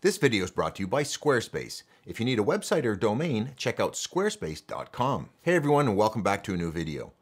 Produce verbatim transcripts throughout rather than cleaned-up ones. This video is brought to you by Squarespace. If you need a website or domain, check out squarespace dot com. Hey everyone, and welcome back to a new video.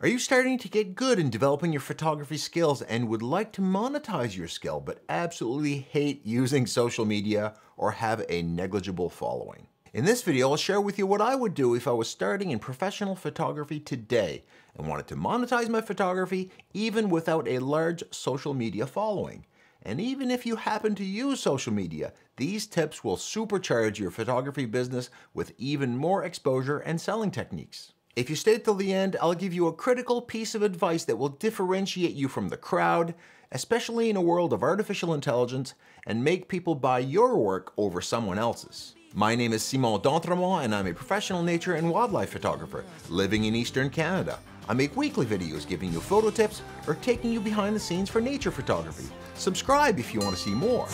Are you starting to get good in developing your photography skills and would like to monetize your skill but absolutely hate using social media or have a negligible following? In this video, I'll share with you what I would do if I was starting in professional photography today and wanted to monetize my photography even without a large social media following. And even if you happen to use social media, these tips will supercharge your photography business with even more exposure and selling techniques. If you stay till the end, I'll give you a critical piece of advice that will differentiate you from the crowd, especially in a world of artificial intelligence, and make people buy your work over someone else's. My name is Simon D'Entremont, and I'm a professional nature and wildlife photographer living in Eastern Canada. I make weekly videos giving you photo tips or taking you behind the scenes for nature photography. Subscribe if you want to see more.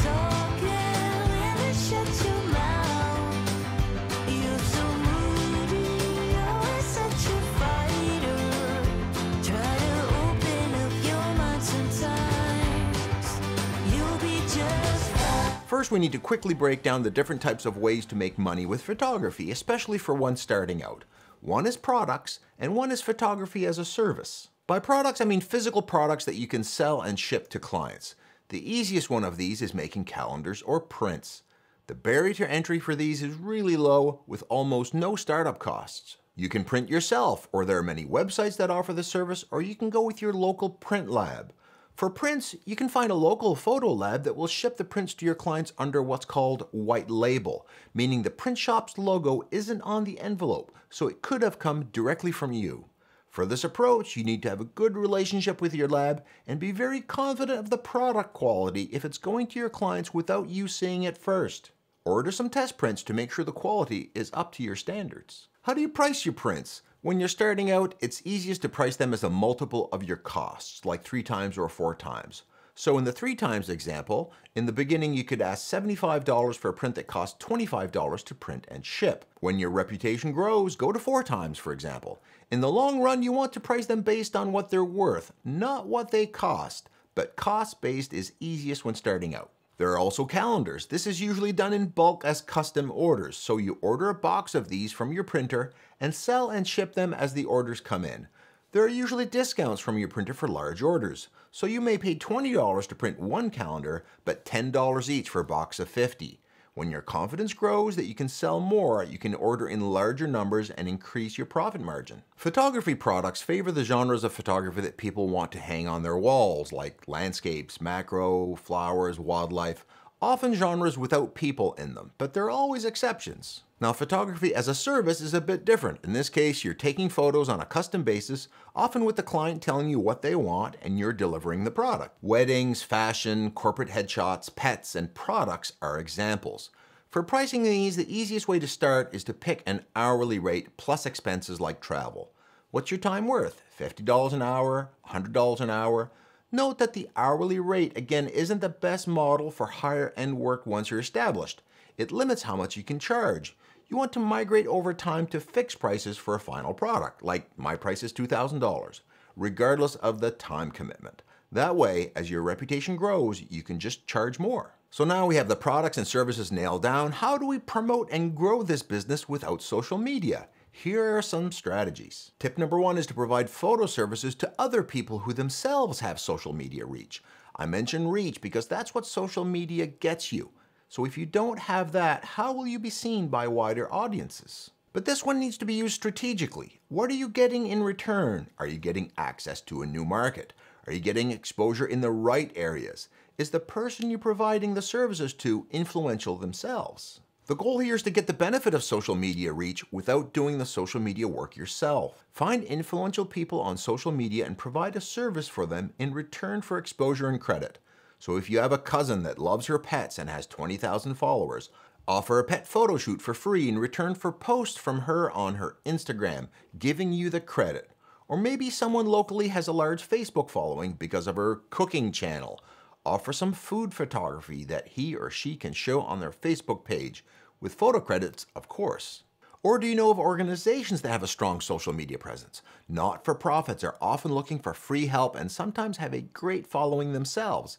First, we need to quickly break down the different types of ways to make money with photography, especially for one starting out. One is products, and one is photography as a service. By products, I mean physical products that you can sell and ship to clients. The easiest one of these is making calendars or prints. The barrier to entry for these is really low, with almost no startup costs. You can print yourself, or there are many websites that offer the service, or you can go with your local print lab. For prints, you can find a local photo lab that will ship the prints to your clients under what's called white label, meaning the print shop's logo isn't on the envelope, so it could have come directly from you. For this approach, you need to have a good relationship with your lab and be very confident of the product quality if it's going to your clients without you seeing it first. Order some test prints to make sure the quality is up to your standards. How do you price your prints? When you're starting out, it's easiest to price them as a multiple of your costs, like three times or four times. So in the three times example, in the beginning you could ask seventy-five dollars for a print that costs twenty-five dollars to print and ship. When your reputation grows, go to four times, for example. In the long run, you want to price them based on what they're worth, not what they cost, but cost-based is easiest when starting out. There are also calendars. This is usually done in bulk as custom orders, so you order a box of these from your printer and sell and ship them as the orders come in. There are usually discounts from your printer for large orders, so you may pay twenty dollars to print one calendar, but ten dollars each for a box of fifty. When your confidence grows that you can sell more, you can order in larger numbers and increase your profit margin. Photography products favor the genres of photography that people want to hang on their walls, like landscapes, macro, flowers, wildlife, often genres without people in them, but there are always exceptions. Now, photography as a service is a bit different. In this case, you're taking photos on a custom basis, often with the client telling you what they want and you're delivering the product. Weddings, fashion, corporate headshots, pets, and products are examples. For pricing these, the easiest way to start is to pick an hourly rate plus expenses like travel. What's your time worth? fifty dollars an hour, one hundred dollars an hour? Note that the hourly rate, again, isn't the best model for higher-end work once you're established. It limits how much you can charge. You want to migrate over time to fixed prices for a final product, like my price is two thousand dollars, regardless of the time commitment. That way, as your reputation grows, you can just charge more. So now we have the products and services nailed down. How do we promote and grow this business without social media? Here are some strategies. Tip number one is to provide photo services to other people who themselves have social media reach. I mention reach because that's what social media gets you. So if you don't have that, how will you be seen by wider audiences? But this one needs to be used strategically. What are you getting in return? Are you getting access to a new market? Are you getting exposure in the right areas? Is the person you're providing the services to influential themselves? The goal here is to get the benefit of social media reach without doing the social media work yourself. Find influential people on social media and provide a service for them in return for exposure and credit. So if you have a cousin that loves her pets and has twenty thousand followers, offer a pet photo shoot for free in return for posts from her on her Instagram, giving you the credit. Or maybe someone locally has a large Facebook following because of her cooking channel. Offer some food photography that he or she can show on their Facebook page, with photo credits, of course. Or do you know of organizations that have a strong social media presence? Not-for-profits are often looking for free help and sometimes have a great following themselves.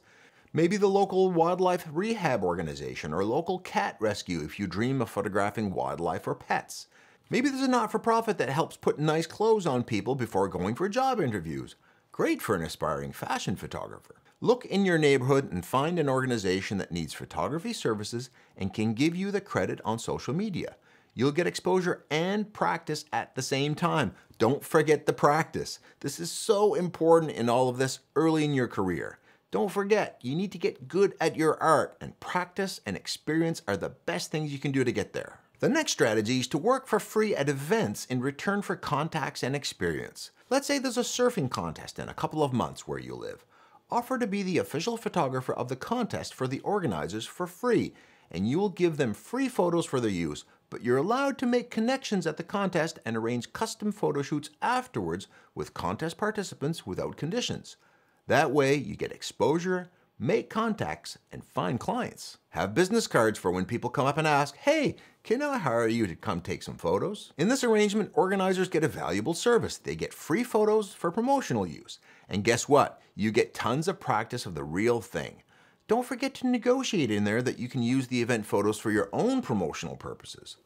Maybe the local wildlife rehab organization or local cat rescue if you dream of photographing wildlife or pets. Maybe there's a not-for-profit that helps put nice clothes on people before going for job interviews. Great for an aspiring fashion photographer. Look in your neighborhood and find an organization that needs photography services and can give you the credit on social media. You'll get exposure and practice at the same time. Don't forget the practice. This is so important in all of this early in your career. Don't forget, you need to get good at your art, and practice and experience are the best things you can do to get there. The next strategy is to work for free at events in return for contacts and experience. Let's say there's a surfing contest in a couple of months where you live. Offer to be the official photographer of the contest for the organizers for free, and you will give them free photos for their use, but you're allowed to make connections at the contest and arrange custom photo shoots afterwards with contest participants without conditions. That way you get exposure, make contacts, and find clients. Have business cards for when people come up and ask, hey, can I hire you to come take some photos? In this arrangement, organizers get a valuable service. They get free photos for promotional use. And guess what? You get tons of practice of the real thing. Don't forget to negotiate in there that you can use the event photos for your own promotional purposes.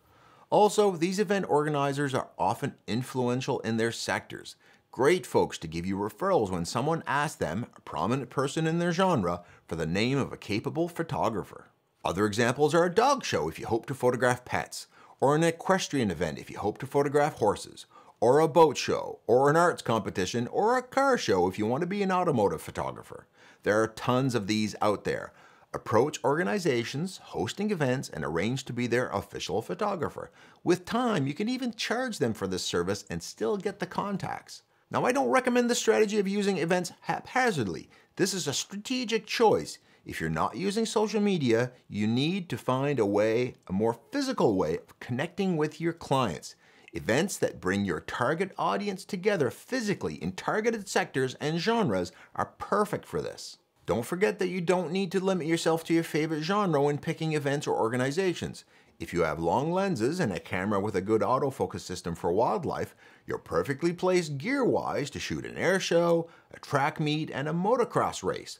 Also, these event organizers are often influential in their sectors. Great folks to give you referrals when someone asks them, a prominent person in their genre, for the name of a capable photographer. Other examples are a dog show if you hope to photograph pets, or an equestrian event if you hope to photograph horses, or a boat show, or an arts competition, or a car show if you want to be an automotive photographer. There are tons of these out there. Approach organizations hosting events and arrange to be their official photographer. With time, you can even charge them for this service and still get the contacts. Now, I don't recommend the strategy of using events haphazardly. This is a strategic choice. If you're not using social media, you need to find a way, a more physical way of connecting with your clients. Events that bring your target audience together physically in targeted sectors and genres are perfect for this. Don't forget that you don't need to limit yourself to your favorite genre when picking events or organizations. If you have long lenses and a camera with a good autofocus system for wildlife, you're perfectly placed gear-wise to shoot an air show, a track meet, and a motocross race.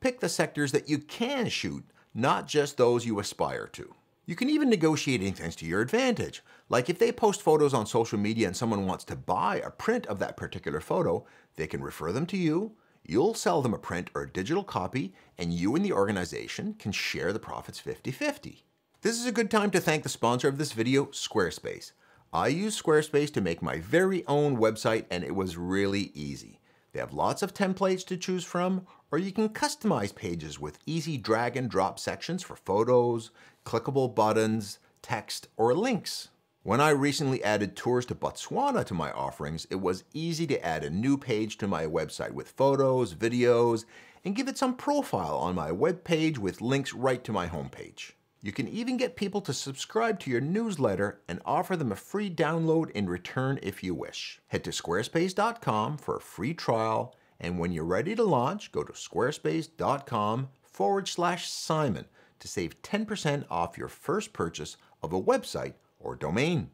Pick the sectors that you can shoot, not just those you aspire to. You can even negotiate things to your advantage. Like if they post photos on social media and someone wants to buy a print of that particular photo, they can refer them to you, you'll sell them a print or a digital copy, and you and the organization can share the profits fifty fifty. This is a good time to thank the sponsor of this video, Squarespace. I use Squarespace to make my very own website and it was really easy. They have lots of templates to choose from, or you can customize pages with easy drag and drop sections for photos, clickable buttons, text, or links. When I recently added tours to Botswana to my offerings, it was easy to add a new page to my website with photos, videos, and give it some profile on my web page with links right to my homepage. You can even get people to subscribe to your newsletter and offer them a free download in return if you wish. Head to squarespace dot com for a free trial, and when you're ready to launch, go to squarespace dot com forward slash Simon to save ten percent off your first purchase of a website or domain.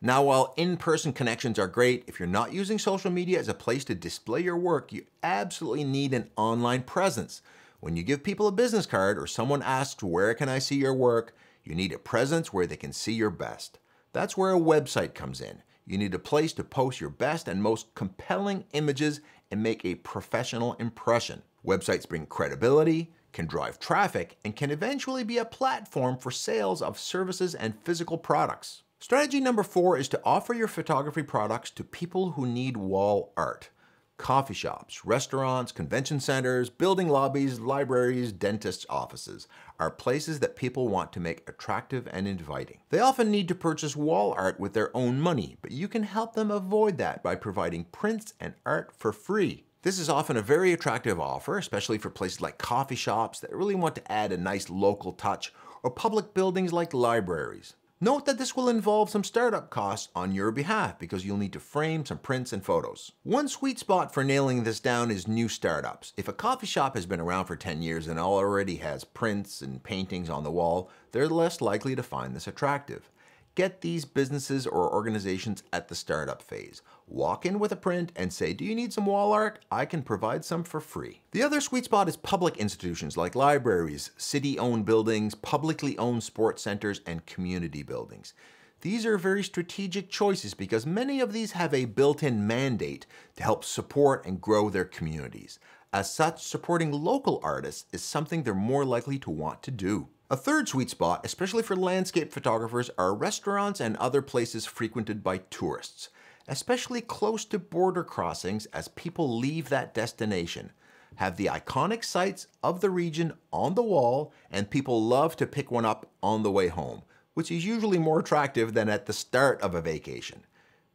Now, while in-person connections are great, if you're not using social media as a place to display your work, you absolutely need an online presence. When you give people a business card or someone asks, where can I see your work? You need a presence where they can see your best. That's where a website comes in. You need a place to post your best and most compelling images and make a professional impression. Websites bring credibility, can drive traffic, and can eventually be a platform for sales of services and physical products. Strategy number four is to offer your photography products to people who need wall art. Coffee shops, restaurants, convention centers, building lobbies, libraries, dentists' offices are places that people want to make attractive and inviting. They often need to purchase wall art with their own money, but you can help them avoid that by providing prints and art for free. This is often a very attractive offer, especially for places like coffee shops that really want to add a nice local touch, or public buildings like libraries. Note that this will involve some startup costs on your behalf because you'll need to frame some prints and photos. One sweet spot for nailing this down is new startups. If a coffee shop has been around for ten years and already has prints and paintings on the wall, they're less likely to find this attractive. Get these businesses or organizations at the startup phase. Walk in with a print and say, do you need some wall art? I can provide some for free. The other sweet spot is public institutions like libraries, city-owned buildings, publicly owned sports centers, and community buildings. These are very strategic choices because many of these have a built-in mandate to help support and grow their communities. As such, supporting local artists is something they're more likely to want to do. A third sweet spot, especially for landscape photographers, are restaurants and other places frequented by tourists, especially close to border crossings as people leave that destination. Have the iconic sites of the region on the wall, and people love to pick one up on the way home, which is usually more attractive than at the start of a vacation.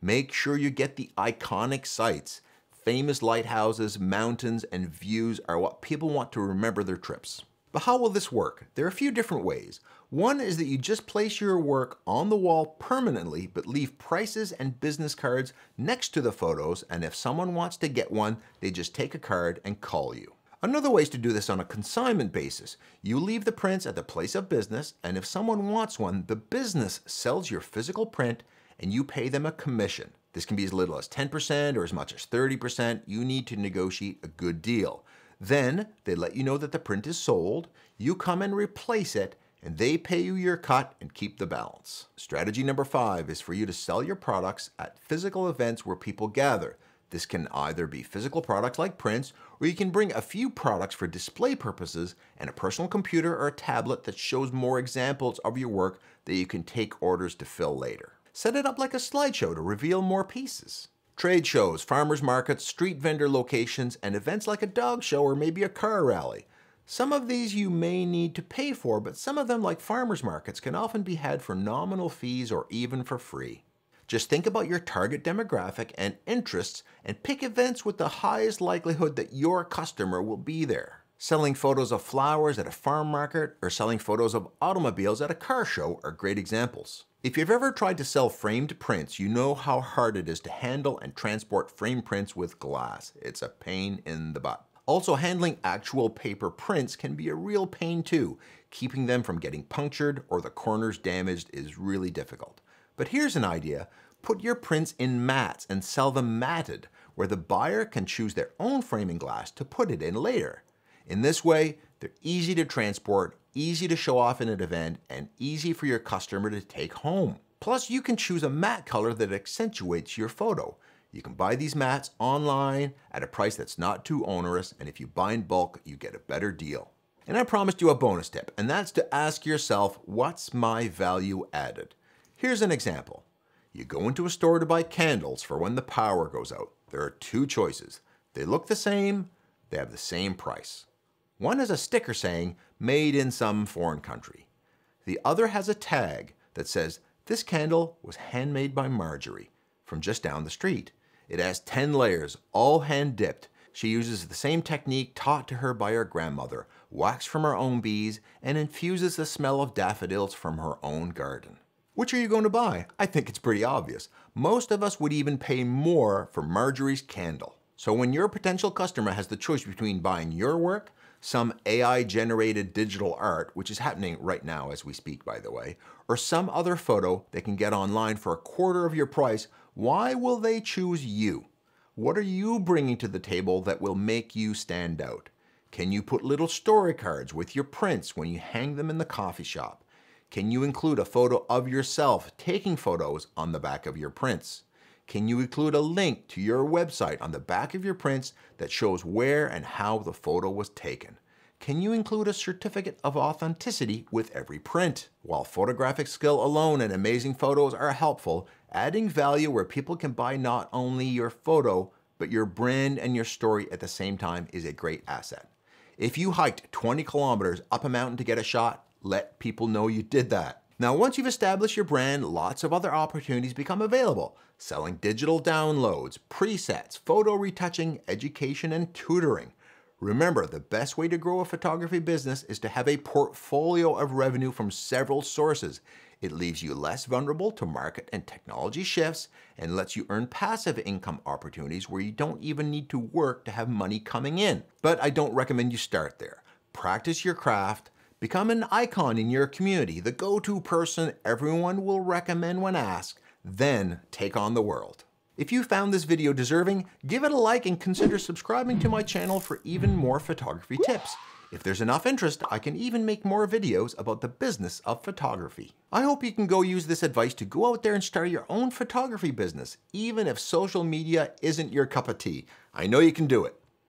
Make sure you get the iconic sites. Famous lighthouses, mountains, and views are what people want to remember their trips. But how will this work? There are a few different ways. One is that you just place your work on the wall permanently, but leave prices and business cards next to the photos, and if someone wants to get one, they just take a card and call you. Another way is to do this on a consignment basis. You leave the prints at the place of business, and if someone wants one, the business sells your physical print and you pay them a commission. This can be as little as ten percent or as much as thirty percent. You need to negotiate a good deal. Then they let you know that the print is sold, you come and replace it, and they pay you your cut and keep the balance. Strategy number five is for you to sell your products at physical events where people gather. This can either be physical products like prints, or you can bring a few products for display purposes and a personal computer or a tablet that shows more examples of your work that you can take orders to fill later. Set it up like a slideshow to reveal more pieces. Trade shows, farmers markets, street vendor locations, and events like a dog show or maybe a car rally. Some of these you may need to pay for, but some of them, like farmers markets, can often be had for nominal fees or even for free. Just think about your target demographic and interests and pick events with the highest likelihood that your customer will be there. Selling photos of flowers at a farm market or selling photos of automobiles at a car show are great examples. If you've ever tried to sell framed prints, you know how hard it is to handle and transport frame prints with glass. It's a pain in the butt. Also, handling actual paper prints can be a real pain too. Keeping them from getting punctured or the corners damaged is really difficult. But here's an idea. Put your prints in mats and sell them matted, where the buyer can choose their own framing glass to put it in later. In this way, they're easy to transport, easy to show off in an event, and easy for your customer to take home. Plus, you can choose a matte color that accentuates your photo. You can buy these mats online at a price that's not too onerous, and if you buy in bulk, you get a better deal. And I promised you a bonus tip, and that's to ask yourself, what's my value added? Here's an example. You go into a store to buy candles for when the power goes out. There are two choices. They look the same, they have the same price. One has a sticker saying, made in some foreign country. The other has a tag that says, this candle was handmade by Marjorie from just down the street. It has ten layers, all hand dipped. She uses the same technique taught to her by her grandmother, wax from her own bees, and infuses the smell of daffodils from her own garden. Which are you going to buy? I think it's pretty obvious. Most of us would even pay more for Marjorie's candle. So when your potential customer has the choice between buying your work, some A I-generated digital art, which is happening right now as we speak, by the way, or some other photo they can get online for a quarter of your price, why will they choose you? What are you bringing to the table that will make you stand out? Can you put little story cards with your prints when you hang them in the coffee shop? Can you include a photo of yourself taking photos on the back of your prints? Can you include a link to your website on the back of your prints that shows where and how the photo was taken? Can you include a certificate of authenticity with every print? While photographic skill alone and amazing photos are helpful, adding value where people can buy not only your photo, but your brand and your story at the same time is a great asset. If you hiked twenty kilometers up a mountain to get a shot, let people know you did that. Now, once you've established your brand, lots of other opportunities become available. Selling digital downloads, presets, photo retouching, education, and tutoring. Remember, the best way to grow a photography business is to have a portfolio of revenue from several sources. It leaves you less vulnerable to market and technology shifts and lets you earn passive income opportunities where you don't even need to work to have money coming in. But I don't recommend you start there. Practice your craft, Become an icon in your community, the go-to person everyone will recommend when asked, then take on the world. If you found this video deserving, give it a like and consider subscribing to my channel for even more photography tips. If there's enough interest, I can even make more videos about the business of photography. I hope you can go use this advice to go out there and start your own photography business, even if social media isn't your cup of tea. I know you can do it.